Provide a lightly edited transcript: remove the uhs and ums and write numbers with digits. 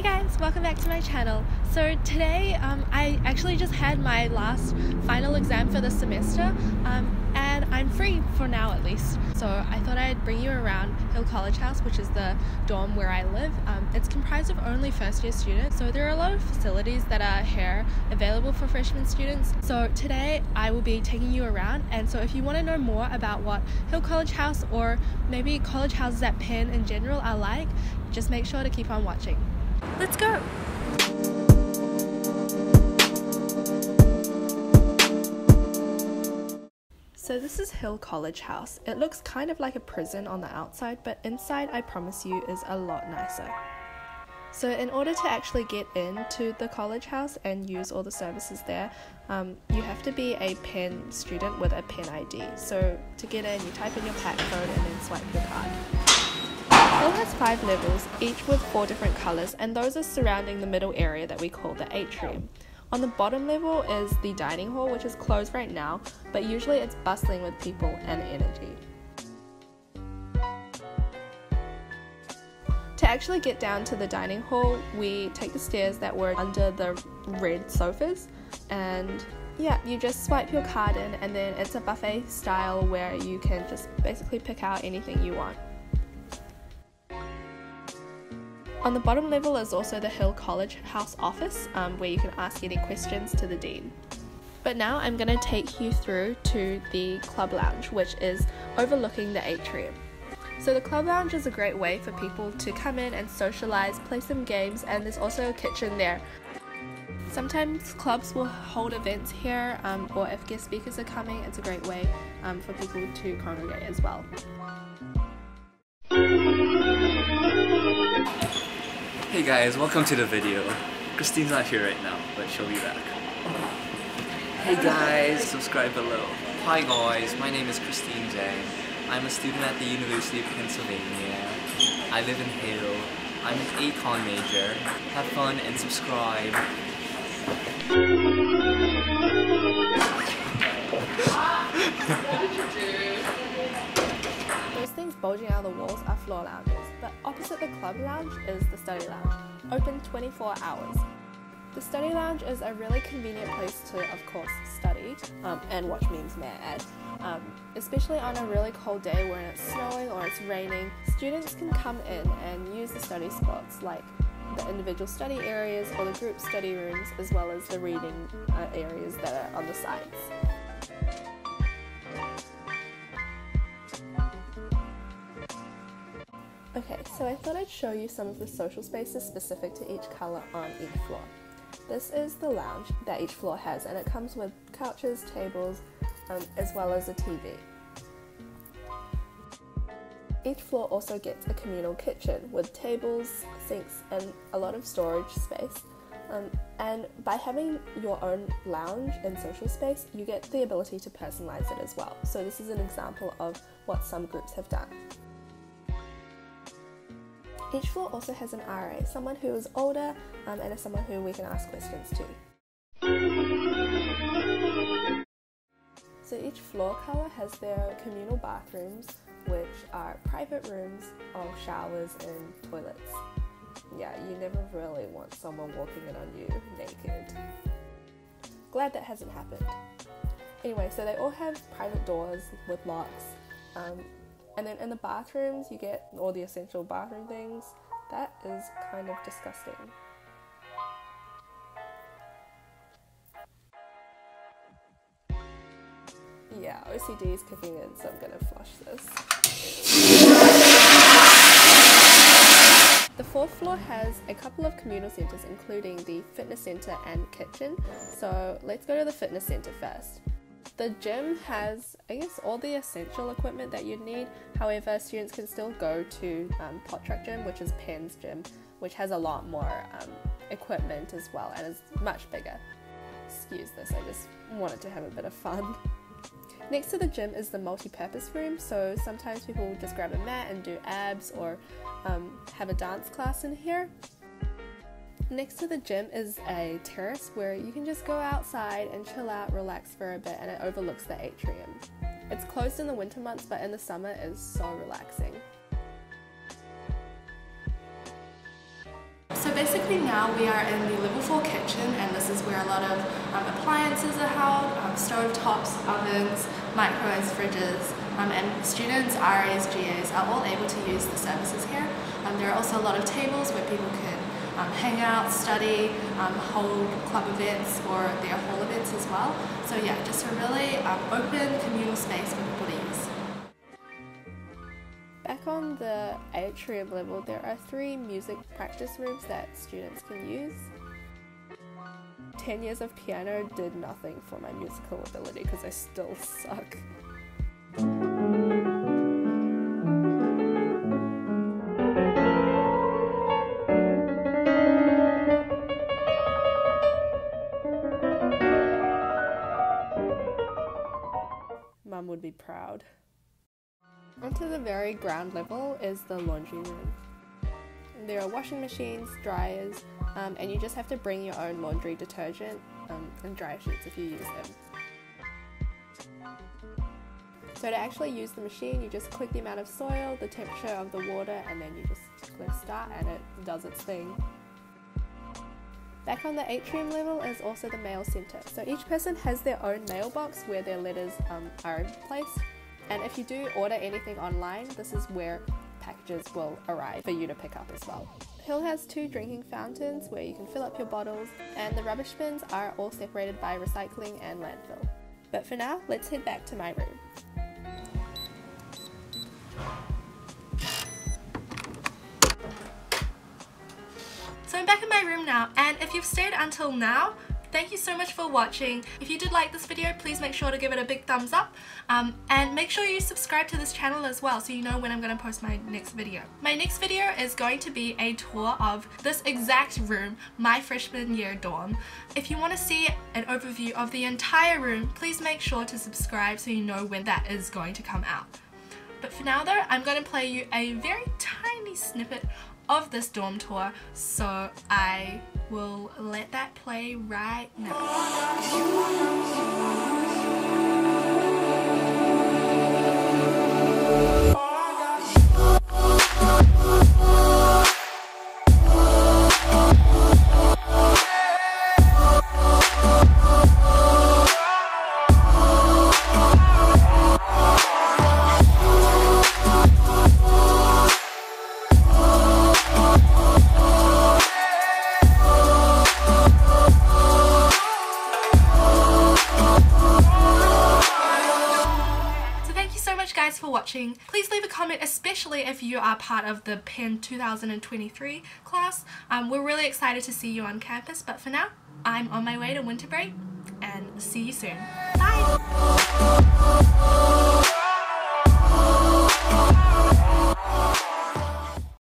Hey guys, welcome back to my channel. So today I actually just had my last final exam for the semester and I'm free for now at least. So I thought I'd bring you around Hill College House, which is the dorm where I live. It's comprised of only first year students, so there are a lot of facilities that are here available for freshman students. So today I will be taking you around, and so if you want to know more about what Hill College House or maybe college houses at Penn in general are like, just make sure to keep on watching. Let's go! So this is Hill College House. It looks kind of like a prison on the outside, but inside, I promise you, is a lot nicer. So in order to actually get into the college house and use all the services there, you have to be a Penn student with a Penn ID. So to get in, you type in your PAC code and then swipe your card. Hill has 5 levels, each with 4 different colours, and those are surrounding the middle area that we call the atrium. On the bottom level is the dining hall, which is closed right now, but usually it's bustling with people and energy. To actually get down to the dining hall, we take the stairs that were under the red sofas, and yeah, you just swipe your card in, and then it's a buffet style where you can just basically pick out anything you want. On the bottom level is also the Hill College House office, where you can ask any questions to the dean. But now I'm going to take you through to the club lounge, which is overlooking the atrium. So the club lounge is a great way for people to come in and socialise, play some games, and there's also a kitchen there. Sometimes clubs will hold events here, or if guest speakers are coming, it's a great way for people to congregate as well. Hey guys, welcome to the video. Christine's not here right now, but she'll be back. Hey guys, subscribe below. Hi guys, my name is Christine Zhang. I'm a student at the University of Pennsylvania. I live in Hill. I'm an econ major. Have fun and subscribe. Those things bulging out of the walls are floor lounges. But opposite the club lounge is the study lounge, open 24 hours. The study lounge is a really convenient place to, of course, study and watch memes, may I add. Especially on a really cold day when it's snowing or it's raining, students can come in and use the study spots like the individual study areas or the group study rooms, as well as the reading areas that are on the sides. Okay, so I thought I'd show you some of the social spaces specific to each colour on each floor. This is the lounge that each floor has, and it comes with couches, tables, as well as a TV. Each floor also gets a communal kitchen with tables, sinks, and a lot of storage space. And by having your own lounge and social space, you get the ability to personalise it as well. So this is an example of what some groups have done. Each floor also has an RA, someone who is older and is someone who we can ask questions to. So each floor colour has their communal bathrooms, which are private rooms of showers and toilets. Yeah, you never really want someone walking in on you naked. Glad that hasn't happened. Anyway, so they all have private doors with locks. And then in the bathrooms, you get all the essential bathroom things. That is kind of disgusting. Yeah, OCD is kicking in, so I'm gonna flush this. The fourth floor has a couple of communal centres, including the fitness centre and kitchen. So let's go to the fitness centre first. The gym has, I guess, all the essential equipment that you'd need. However, students can still go to Pottruck Gym, which is Penn's gym, which has a lot more equipment as well and is much bigger. Excuse this, I just wanted to have a bit of fun. Next to the gym is the multi-purpose room, so sometimes people will just grab a mat and do abs or have a dance class in here. Next to the gym is a terrace where you can just go outside and chill out, relax for a bit, and it overlooks the atrium. It's closed in the winter months, but in the summer it is so relaxing. So basically now we are in the level 4 kitchen, and this is where a lot of appliances are held, stove tops, ovens, microwaves, fridges, and students, RAs, GAs are all able to use the services here. There are also a lot of tables where people can hang out, study, hold club events or their hall events as well. So yeah, just a really open communal space for people to use. Back on the atrium level, there are 3 music practice rooms that students can use. 10 years of piano did nothing for my musical ability because I still suck. Mum would be proud. Onto the very ground level is the laundry room. There are washing machines, dryers, and you just have to bring your own laundry detergent and dryer sheets if you use them. So to actually use the machine, you just click the amount of soil, the temperature of the water, and then you just click start and it does its thing. Back on the atrium level is also the mail centre. So each person has their own mailbox where their letters are placed. And if you do order anything online, this is where packages will arrive for you to pick up as well. Hill has 2 drinking fountains where you can fill up your bottles, and the rubbish bins are all separated by recycling and landfill. But for now, let's head back to my room. So I'm back in my room now, and if you've stayed until now, thank you so much for watching. If you did like this video, please make sure to give it a big thumbs up, and make sure you subscribe to this channel as well so you know when I'm going to post my next video. My next video is going to be a tour of this exact room, my freshman year dorm. If you want to see an overview of the entire room, please make sure to subscribe so you know when that is going to come out. But for now though, I'm going to play you a very tiny snippet of this dorm tour, so I will let that play right now. For watching. Please leave a comment, especially if you are part of the Penn 2023 class. We're really excited to see you on campus, but for now, I'm on my way to winter break and see you soon. Bye!